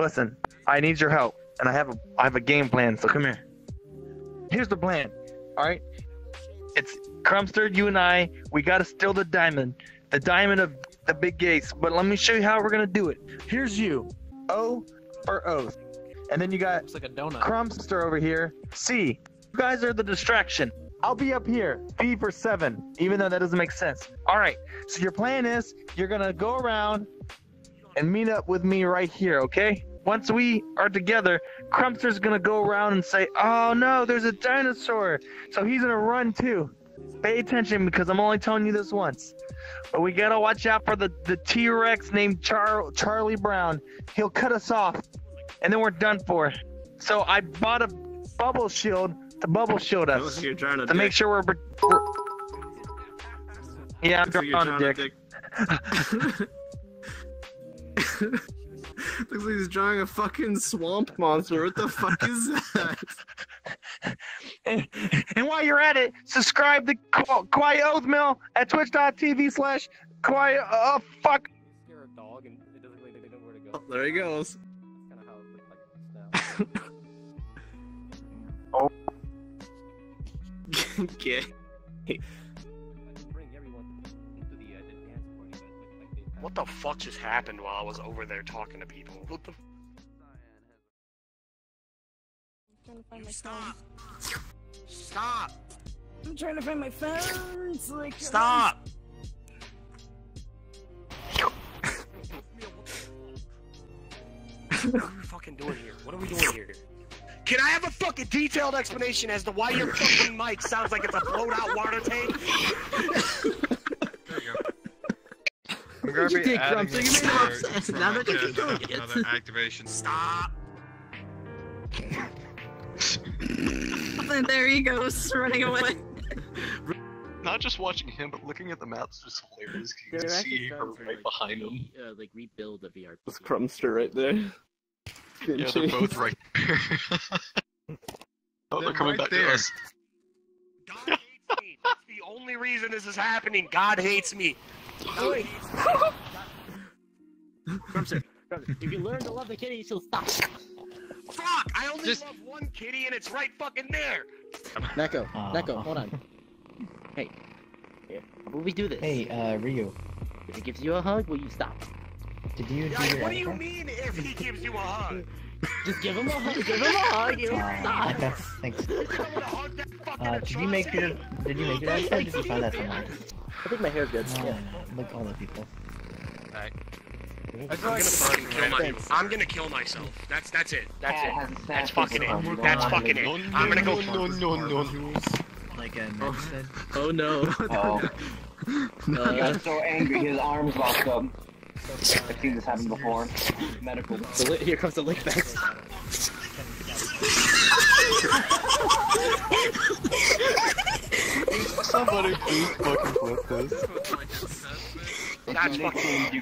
Listen, I need your help, and I have a game plan. So come here. Here's the plan. All right. It's Crumbster, you and I. We gotta steal the diamond of the big gates. But let me show you how we're gonna do it. Here's you, O for Oath, and then you got looks like a donut. Crumbster over here, C. You guys are the distraction. I'll be up here, B for 7, even though that doesn't make sense. All right, so your plan is you're gonna go around and meet up with me right here, okay? Once we are together, Crumbster's gonna go around and say, oh no, there's a dinosaur. So he's gonna run too. Pay attention because I'm only telling you this once. But we gotta watch out for the T-Rex named Charlie Brown. He'll cut us off and then we're done for. So I bought a bubble shield to bubble shield us to make sure we're yeah, I'm drawing a dick. Looks like he's drawing a fucking swamp monster. What the fuck is that? And while you're at it, subscribe to Kawaii Oathmeal at twitch.tv/Kawaii. Oh fuck. There he goes. Oh. Okay. What the fuck just happened while I was over there talking to people? What the f- Stop! Stop! I'm trying to find my phone! It's like stop! What are we fucking doing here? What are we doing here? Can I have a fucking detailed explanation as to why your fucking mic sounds like it's a blown out water tank? There you go. I'm going to be adding another activation. Stop! And there he goes, running away. Not just watching him, but looking at the map is just hilarious. You can see her right behind him. Like rebuild the VR. It's Crumbster right there. Yeah, they're both right there. Oh, they're coming back to us. God hates me. That's the only reason this is happening. God hates me. Oh, wait. Crumbster, if you learn to love the kitty, she'll stop. Fuck! I only love one kitty and it's right fucking there! Neko, Neko, hold on. Hey. Here. Will we do this? Hey, Ryu. If he gives you a hug, will you stop? Did you do what do you mean if he gives you a hug? Just give him a hug, give him a hug, you stop! That's, thanks. Did you make your accent or did you find that somewhere? I think my hair's good. No, yeah. Like all the people. Alright. I'm gonna kill myself. That's it. That's it. That's fucking it. That's fucking it. I'm gonna go. No. Like a said. Oh no. Oh. He got so angry his arms locked up. I've seen this happen before. Medical. So here comes the lick back. Somebody please fucking flip this. That's fucking.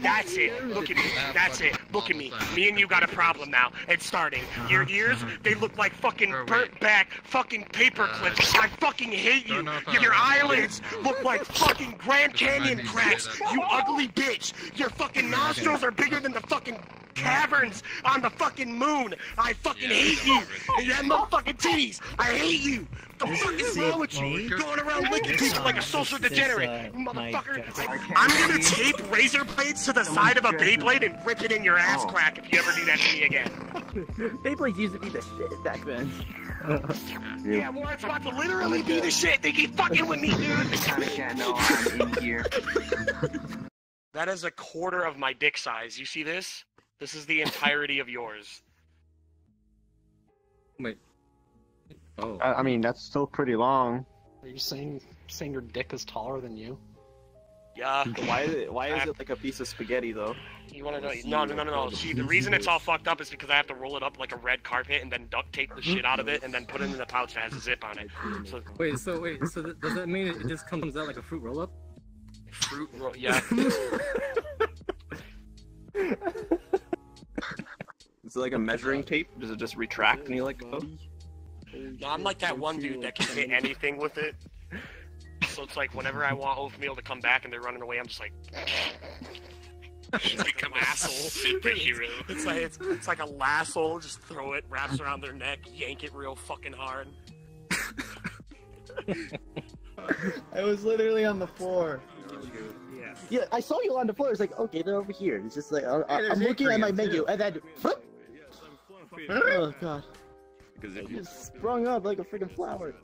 That's it. Look at me. That's it. Look at me. Me and you got a problem now. It's starting. Your ears, they look like fucking burnt back fucking paper clips. I fucking hate you. Your eyelids look like fucking Grand Canyon cracks. You ugly bitch. Your fucking nostrils are bigger than the fucking caverns on the fucking moon. I fucking hate you. You have motherfucking titties. I hate you. What the fuck is wrong with you? Going around licking people like a social degenerate, motherfucker. I'm gonna tape razor blades to the side of a Beyblade and rip it in your ass crack if you ever do that to me again. Beyblades used to be the shit back then. Yeah, well, it's about to literally be the shit. They keep fucking with me, dude. I'm in here. That is a quarter of my dick size. You see this? This is the entirety of yours. Wait. Oh. I mean, that's still pretty long. Are you saying your dick is taller than you? Yeah. Why is it like a piece of spaghetti though? You wanna know? No. See, the reason it's all fucked up is because I have to roll it up like a red carpet and then duct tape the shit out of it and then put it in a pouch that has a zip on it. So... Wait, so does that mean it just comes out like a fruit roll-up? Fruit roll, yeah. Is it like a measuring tape? Does it just retract and you like? Oh? No, I'm like that one dude that can hit anything with it. So it's like whenever I want Oathmeal to come back and they're running away, I'm just like... Become asshole superhero. It's like a lasso. Just throw it, wraps around their neck, yank it real fucking hard. I was literally on the floor. Yeah, I saw you on the floor. It's like, okay, they're over here. It's just like I'm looking at my menu, and then oh god, I just sprung up like a freaking flower.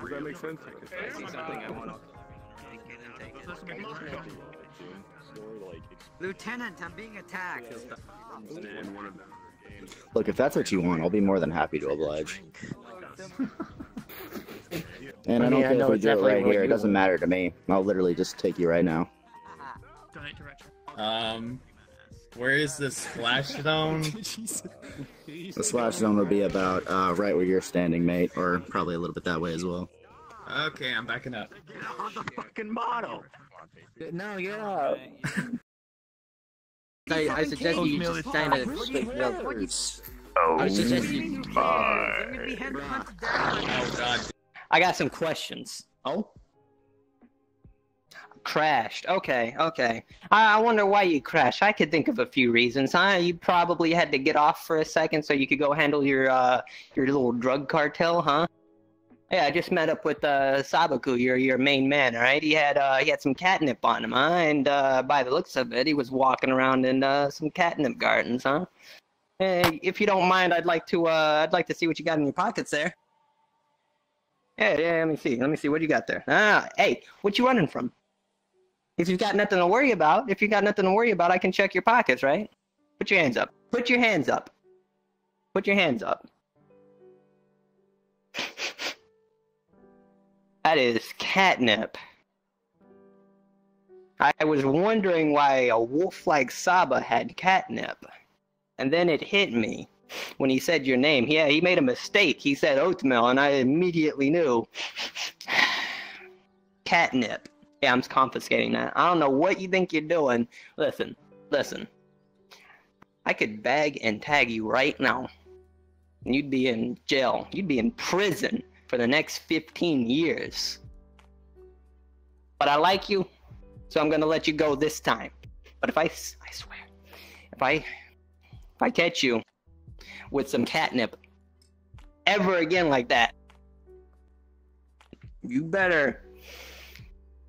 Does that make sense? I see something I want. Lieutenant, I'm being attacked. Look, if that's what you want, I'll be more than happy to oblige. And I don't care if we do it right here, it doesn't matter to me. I'll literally just take you right now. Where is the splash zone? The splash zone will be about right where you're standing, mate, or probably a little bit that way as well. Okay, I'm backing up. Get on the fucking model! No, get up! I suggest you just kind of stick real quick. Oh my... Oh god. I got some questions. Oh? Crashed. Okay, okay. I wonder why you crashed. I could think of a few reasons, huh? You probably had to get off for a second so you could go handle your little drug cartel, huh? Yeah, I just met up with Sabaku, your main man, alright? He had some catnip on him, huh? And by the looks of it, he was walking around in some catnip gardens, huh? Hey, if you don't mind, I'd like to see what you got in your pockets there. Yeah, let me see, what do you got there? Ah, hey, what you running from? If you've got nothing to worry about, I can check your pockets, right? Put your hands up. That is catnip. I was wondering why a wolf like Saba had catnip. And then it hit me when he said your name. Yeah, he made a mistake. He said Oathmeal, and I immediately knew. Catnip. Yeah, I'm confiscating that. I don't know what you think you're doing. Listen. I could bag and tag you right now. And you'd be in jail. You'd be in prison for the next 15 years. But I like you, so I'm going to let you go this time. But I swear, if I catch you with some catnip ever again like that, you better...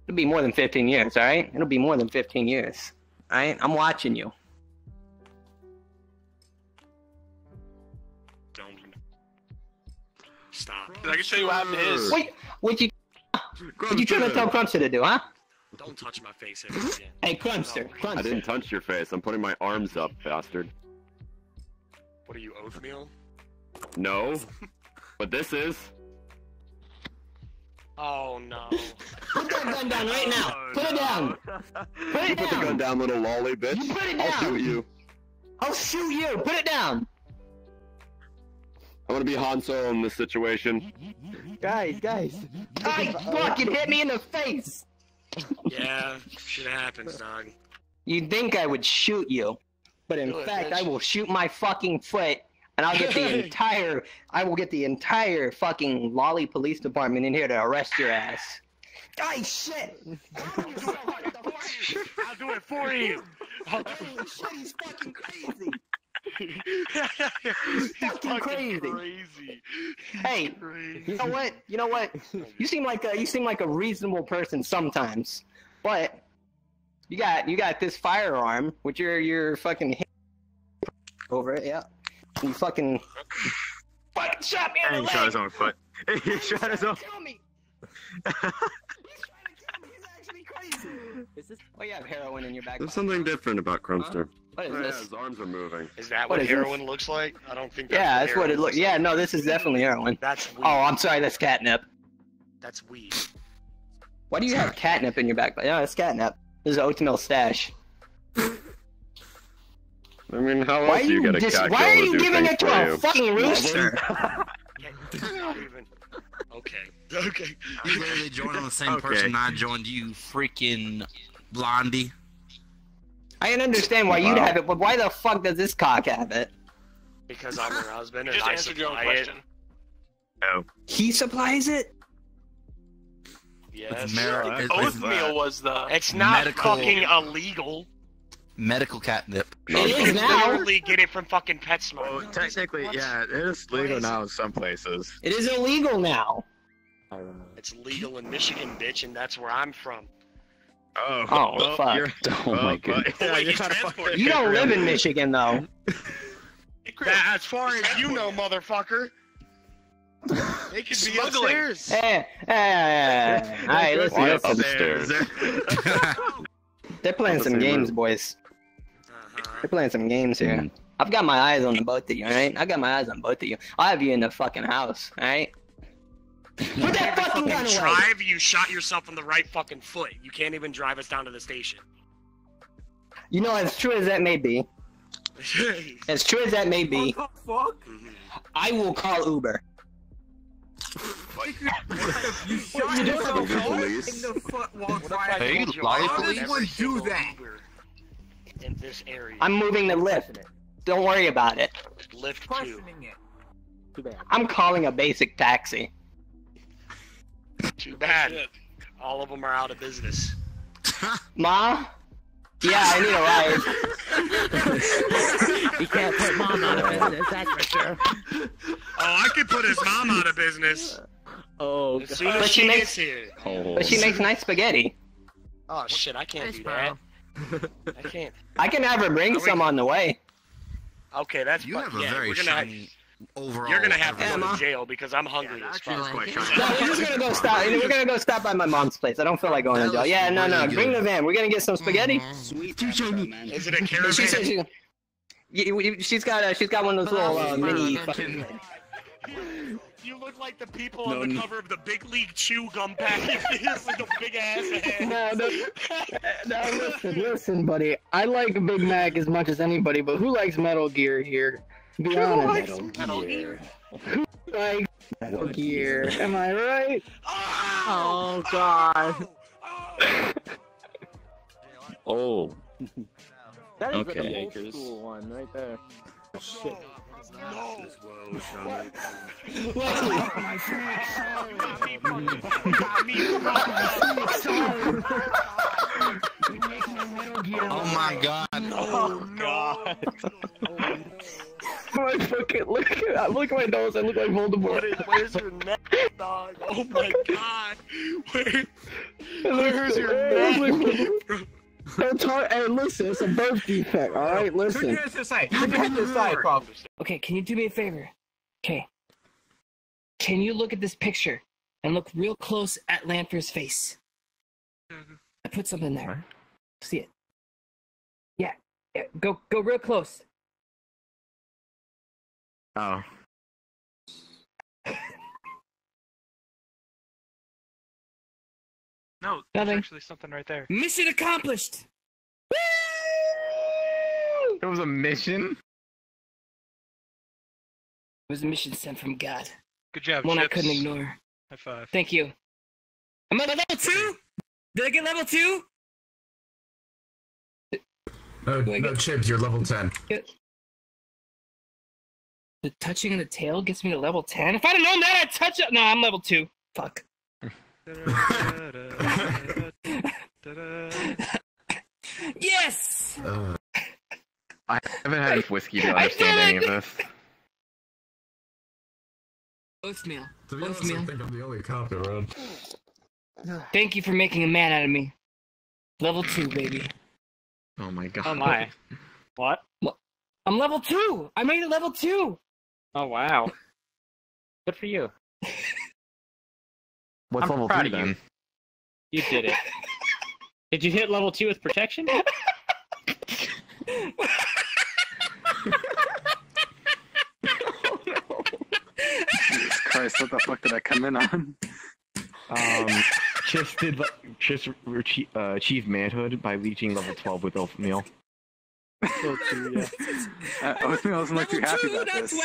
It'll be more than 15 years, alright? It'll be more than 15 years, alright? I'm watching you. Don't. Stop. I can show you what happened to his. Wait, what you trying to tell Crumbster to do, huh? Don't touch my face ever again. Hey, Crumbster. I didn't touch your face. I'm putting my arms up, bastard. What are you, Oathmeal? No, but this is. Oh no! Put that gun down right now! Put it down! Put the gun down, little lolly bitch! You put it down! I'll shoot you! Put it down! I want to be Han Solo in this situation. Guys! Fuck! You hit me in the face! Yeah, shit happens, dog. You'd think I would shoot you. But in fact, I will shoot my fucking foot, and I'll get the entire, fucking lolly police department in here to arrest your ass. Ay, shit! I'll do it for you! Holy shit, he's fucking crazy! He's fucking crazy. Hey, you know what? You seem like a reasonable person sometimes, but... You got this firearm with your fucking over it, yeah. And you fucking shot me in the leg. And he shot his own foot. He shot his own. Kill me. He's trying to kill me. He's actually crazy. Is this? Oh, you have heroin in your back. There's something different about Crumbster. Huh? What is this? Yeah, his arms are moving. Is that what heroin looks like? I don't think. Yeah, that's what it looks. Yeah, no, this is definitely heroin. That's weed. Oh, I'm sorry, that's catnip. That's weed. Why do you have catnip in your back? Yeah, it's catnip. This is Oathmeal stash. I mean, how else do you get a cat? Why are you giving it to a fucking rooster? Okay. You literally joined on the same person I joined you, freaking Blondie. I can understand why you'd have it, but why the fuck does this cock have it? Because I'm her husband and I supply it. He supplies it? Yes. Oathmeal was the. It's not medical, fucking illegal. Medical catnip. It is now. Literally get it from fucking PetSmart. Oh, technically, what? Yeah, it is legal now in some places. It is illegal now. I don't know. It's legal in Michigan, bitch, and that's where I'm from. Oh, well, fuck. Oh my god. Yeah, you don't live in Michigan, though. As far as you know, motherfucker. They could be upstairs. Hey, all right, listen. Upstairs. They're playing some games, boys. They're playing some games here. I've got my eyes on both of you, alright? I got my eyes on both of you. I'll have you in the fucking house, alright? Put that fucking gun away! Drive, you shot yourself in the right fucking foot. You can't even drive us down to the station. You know, as true as that may be. As true as that may be. What the fuck? I will call Uber. I'm moving the lift. Don't worry about it. Lift 2. Too bad. I'm calling a basic taxi. Too bad. All of them are out of business. Ma? Yeah, I need a ride. He can't put mom out of business, that's for sure. Oh, I could put his mom out of business. Oh, God. But she makes here. Oh. But she makes nice spaghetti. Oh shit, I can't do that. I can't. I can have her bring some on the way. Okay, that's. You have a very shiny. Overall, you're gonna have to go to jail because I'm hungry. Yeah, no, we're just gonna go stop. We're gonna go stop by my mom's place. I don't feel like going to jail. Yeah, no, no. Bring the van. We're gonna get some spaghetti. Sweet. Is it a caravan? She's got one of those little mini. Fucking... You look like the people on the cover of the Big League Chew gum package with the big ass hands. No, listen, buddy. I like Big Mac as much as anybody, but who likes Metal Gear here? Be honest. Metal Gear. Am I right? Oh, God. Oh. That is okay. The old school one right there. Oh, shit. No. Oh my god. Oh god. I fucking look at my nose, I look like Voldemort. Where's your neck, dog? Oh my god. Where's your neck? It's hard, hey, listen, it's a birth defect, alright? Listen. Okay, can you do me a favor? Okay. Can you look at this picture and look real close at Lanfear's face? I put something there. See it? Yeah. Yeah. Go real close. Oh. No, there's actually something right there. Mission accomplished! Woo! There was a mission? It was a mission sent from God. Good job, one Chips. I couldn't ignore. High five. Thank you. Am I level 2? Did I get level 2? No, Chips, you're level 10. The touching of the tail gets me to level 10? If I'd have known that, I'd touch it! No, I'm level 2. Fuck. Yes! I haven't had enough whiskey to understand any of this. Oathmeal. Oathmeal. I think I'm the only cop around. Thank you for making a man out of me. Level 2, baby. Oh my god. Oh my. What? I'm level 2! I made it level 2! Oh wow. Good for you. What's level 3 then? You did it. Did you hit level 2 with protection? Oh, no. Jesus Christ, what the fuck did I come in on? Just achieved manhood by reaching level 12 with Oathmeal. Oathmeal doesn't look too happy about this. 12?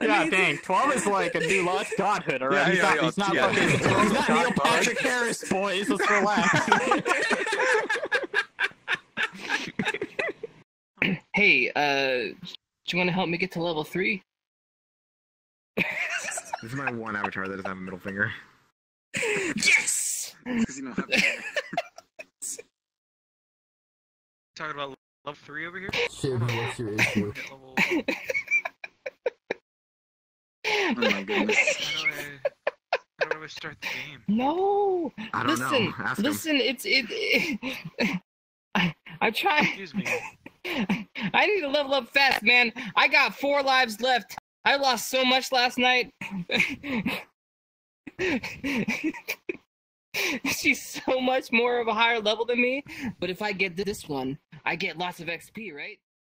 Yeah, dang. 12 is like a new godhood, alright? Yeah, he's not fucking. Yeah, he's not Neil Patrick Harris, boys. Let's relax. Hey, do you want to help me get to level 3? This is my one avatar that doesn't have a middle finger. Yes! because you don't have to. Talking about level 3 over here? Shiv, what's your issue? Oh my goodness. How do I start the game? No! I don't know. Ask him. Listen, it's... I try... Excuse me. I need to level up fast, man. I got 4 lives left. I lost so much last night. She's so much more of a higher level than me. But if I get this one, I get lots of XP, right?